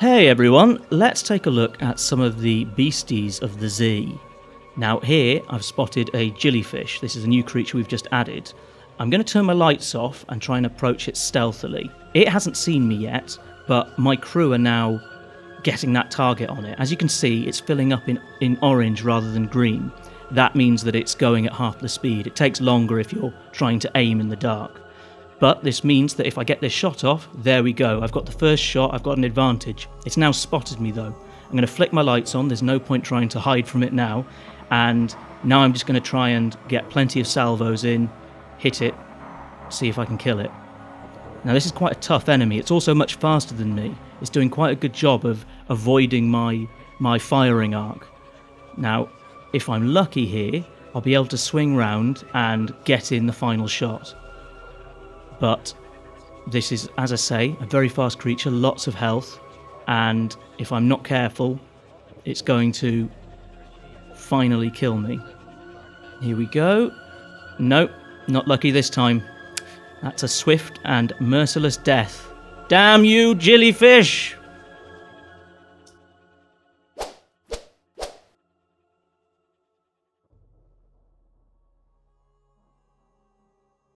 Hey everyone, let's take a look at some of the beasties of the Z. Now here I've spotted a jellyfish. This is a new creature we've just added. I'm going to turn my lights off and try and approach it stealthily. It hasn't seen me yet, but my crew are now getting that target on it. As you can see, it's filling up in orange rather than green. That means that it's going at half the speed. It takes longer if you're trying to aim in the dark. But this means that if I get this shot off, there we go. I've got the first shot, I've got an advantage. It's now spotted me though. I'm going to flick my lights on, there's no point trying to hide from it now. And now I'm just going to try and get plenty of salvos in, hit it, see if I can kill it. Now this is quite a tough enemy, it's also much faster than me. It's doing quite a good job of avoiding my firing arc. Now, if I'm lucky here, I'll be able to swing round and get in the final shot. But this is, as I say, a very fast creature, lots of health, and if I'm not careful, it's going to finally kill me. Here we go. Nope, not lucky this time. That's a swift and merciless death. Damn you, jellyfish!